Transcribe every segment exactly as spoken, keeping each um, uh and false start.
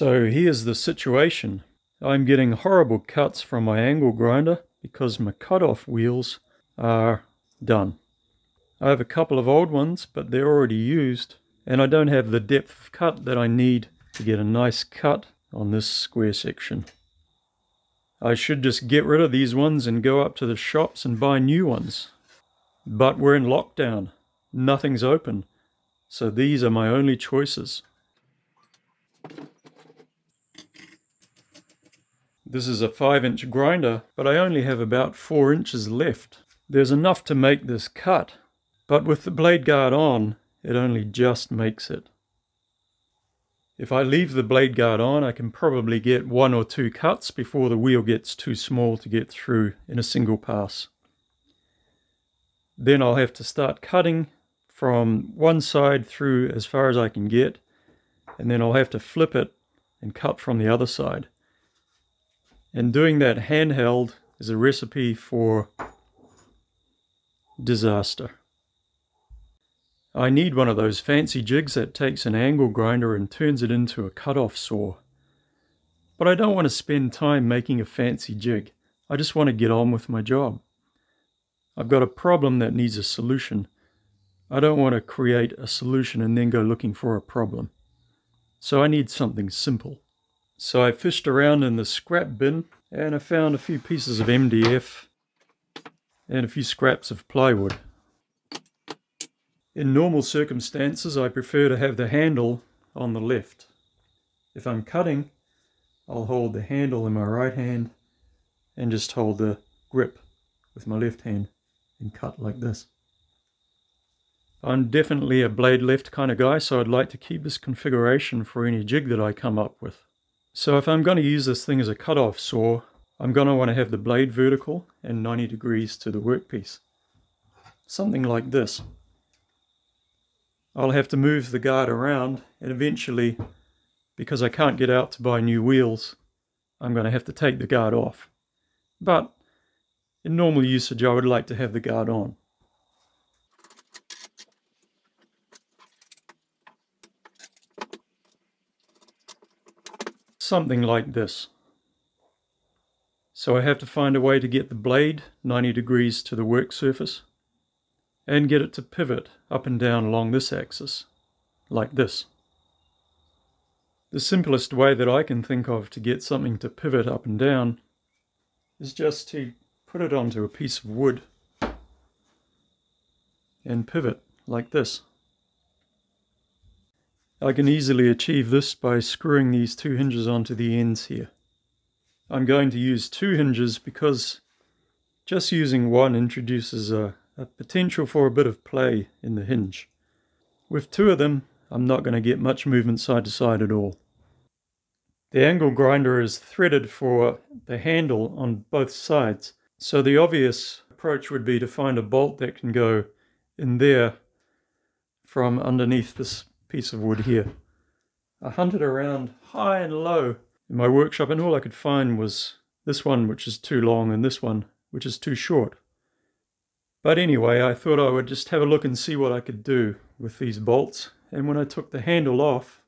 So here's the situation. I'm getting horrible cuts from my angle grinder because my cutoff wheels are done. I have a couple of old ones, but they're already used, and I don't have the depth of cut that I need to get a nice cut on this square section. I should just get rid of these ones and go up to the shops and buy new ones. But we're in lockdown. Nothing's open. So these are my only choices. This is a five inch grinder, but I only have about four inches left. There's enough to make this cut, but with the blade guard on, it only just makes it. If I leave the blade guard on, I can probably get one or two cuts before the wheel gets too small to get through in a single pass. Then I'll have to start cutting from one side through as far as I can get, and then I'll have to flip it and cut from the other side. And doing that handheld is a recipe for disaster. I need one of those fancy jigs that takes an angle grinder and turns it into a cut-off saw. But I don't want to spend time making a fancy jig. I just want to get on with my job. I've got a problem that needs a solution. I don't want to create a solution and then go looking for a problem. So I need something simple. So I fished around in the scrap bin and I found a few pieces of M D F and a few scraps of plywood. In normal circumstances, I prefer to have the handle on the left. If I'm cutting, I'll hold the handle in my right hand and just hold the grip with my left hand and cut like this. I'm definitely a blade left kind of guy, so I'd like to keep this configuration for any jig that I come up with. So if I'm going to use this thing as a cut-off saw, I'm going to want to have the blade vertical and ninety degrees to the workpiece. Something like this. I'll have to move the guard around, and eventually, because I can't get out to buy new wheels, I'm going to have to take the guard off. But in normal usage, I would like to have the guard on. Something like this. So I have to find a way to get the blade ninety degrees to the work surface and get it to pivot up and down along this axis, like this. The simplest way that I can think of to get something to pivot up and down is just to put it onto a piece of wood and pivot like this. I can easily achieve this by screwing these two hinges onto the ends here. I'm going to use two hinges because just using one introduces a, a potential for a bit of play in the hinge. With two of them, I'm not going to get much movement side to side at all. The angle grinder is threaded for the handle on both sides, so the obvious approach would be to find a bolt that can go in there from underneath this piece of wood here. I hunted around high and low in my workshop and all I could find was this one which is too long and this one which is too short. But anyway, I thought I would just have a look and see what I could do with these bolts, and when I took the handle off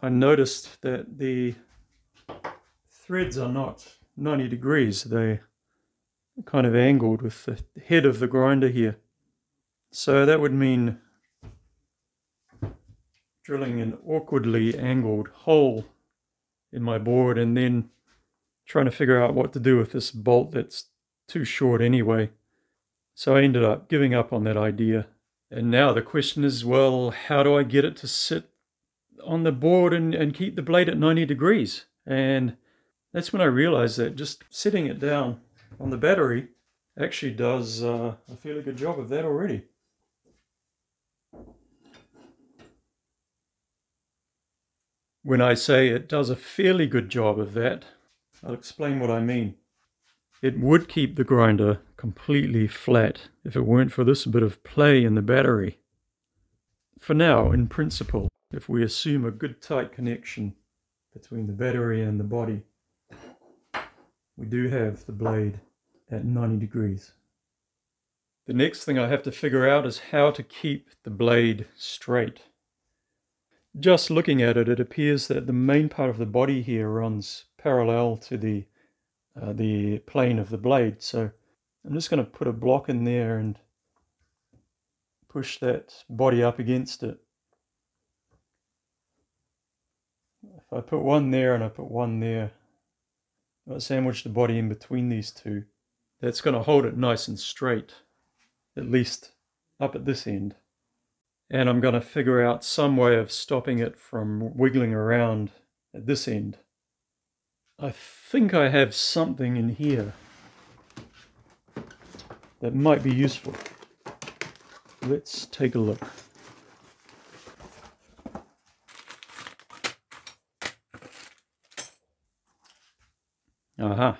I noticed that the threads are not ninety degrees, they're kind of angled with the head of the grinder here. So that would mean drilling an awkwardly angled hole in my board and then trying to figure out what to do with this bolt that's too short anyway. So I ended up giving up on that idea. And now the question is, well, how do I get it to sit on the board and, and keep the blade at ninety degrees? And that's when I realized that just setting it down on the battery actually does uh, a fairly good job of that already. When I say it does a fairly good job of that, I'll explain what I mean. It would keep the grinder completely flat if it weren't for this bit of play in the battery. For now, in principle, if we assume a good tight connection between the battery and the body, we do have the blade at ninety degrees. The next thing I have to figure out is how to keep the blade straight. just looking at it, it appears that the main part of the body here runs parallel to the uh, the plane of the blade. So I'm just going to put a block in there and push that body up against it. If I put one there and I put one there, I sandwich the body in between these two. That's going to hold it nice and straight, at least up at this end. And I'm going to figure out some way of stopping it from wiggling around at this end. I think I have something in here that might be useful. Let's take a look. Aha.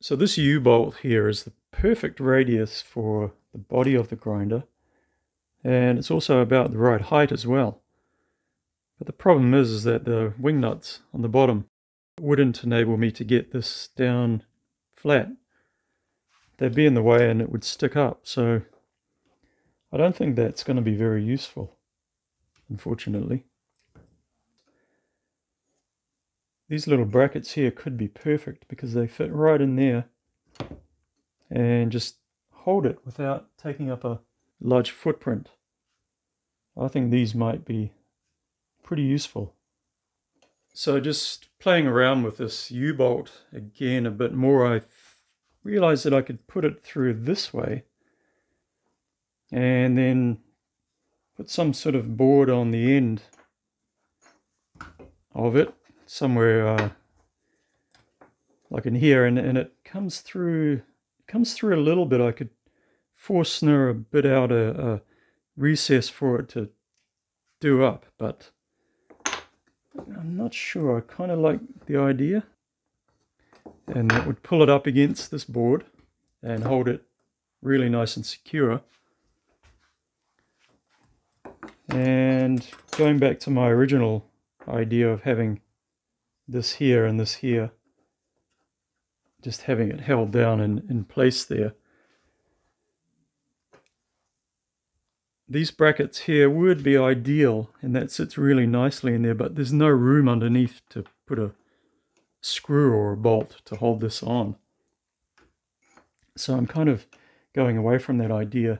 So this U-bolt here is the perfect radius for the body of the grinder, and it's also about the right height as well. But the problem is, is that the wing nuts on the bottom wouldn't enable me to get this down flat. They'd be in the way and it would stick up, so I don't think that's going to be very useful, unfortunately. These little brackets here could be perfect because they fit right in there and just hold it without taking up a large footprint. I think these might be pretty useful. So just playing around with this U-bolt again a bit more, I realized that I could put it through this way and then put some sort of board on the end of it, somewhere uh, like in here, and, and it comes through comes through a little bit. I could force snare a bit out a, a recess for it to do up, but I'm not sure. I kind of like the idea. And that would pull it up against this board and hold it really nice and secure. And going back to my original idea of having this here and this here, just having it held down in, in place there. These brackets here would be ideal, and that sits really nicely in there, but there's no room underneath to put a screw or a bolt to hold this on. So I'm kind of going away from that idea.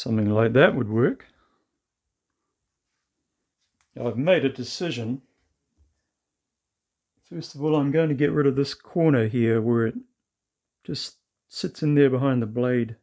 Something like that would work. Now I've made a decision. First of all, I'm going to get rid of this corner here where it just sits in there behind the blade.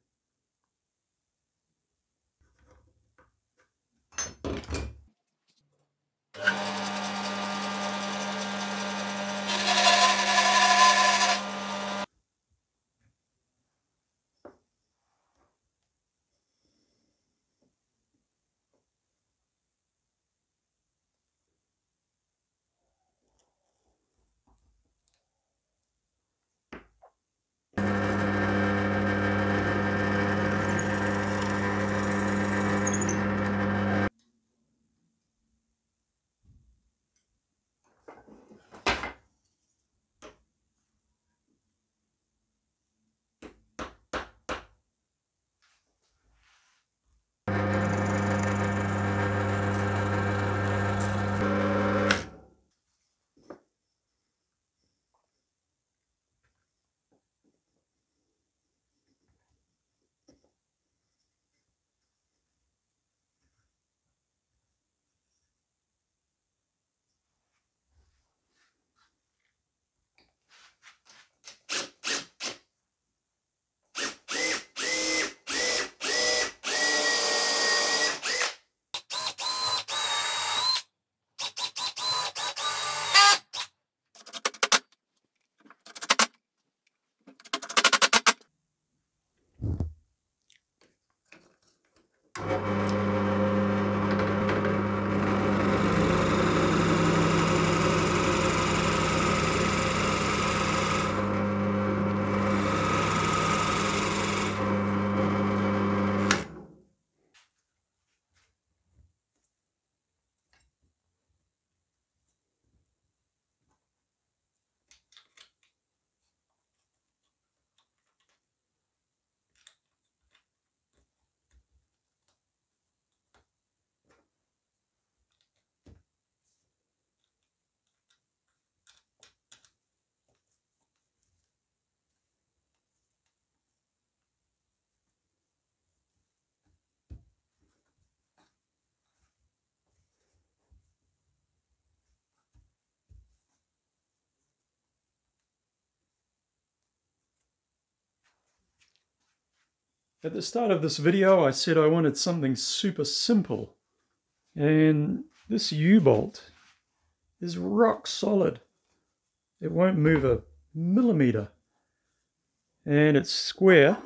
At the start of this video, I said I wanted something super simple, and this U-bolt is rock solid. It won't move a millimeter, and it's square,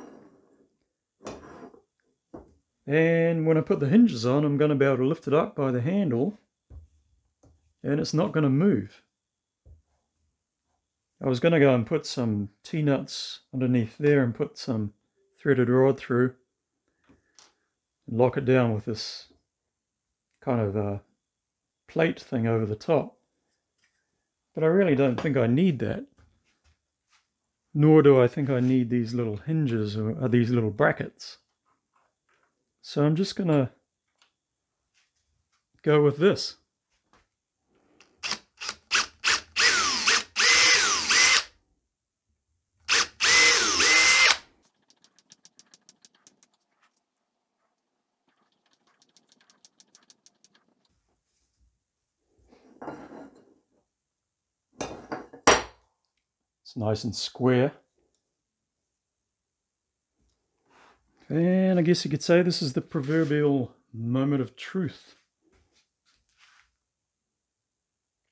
and when I put the hinges on, I'm going to be able to lift it up by the handle, and it's not going to move. I was going to go and put some T-nuts underneath there and put some threaded rod through and lock it down with this kind of uh, plate thing over the top, but I really don't think I need that, nor do I think I need these little hinges or, or these little brackets. So I'm just gonna go with this. It's nice and square. And I guess you could say this is the proverbial moment of truth.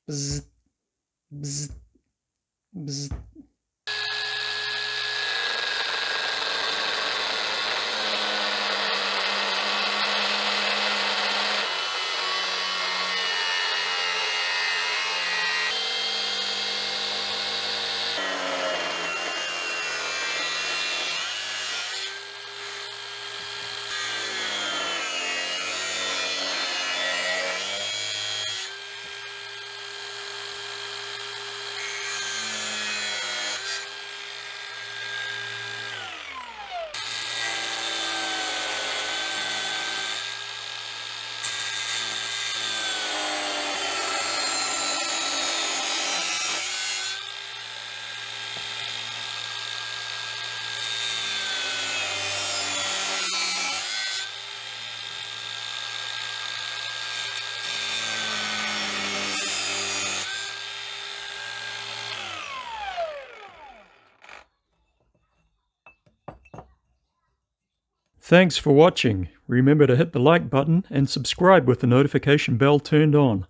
Bzz, bzz, bzz. Thanks for watching. Remember to hit the like button and subscribe with the notification bell turned on.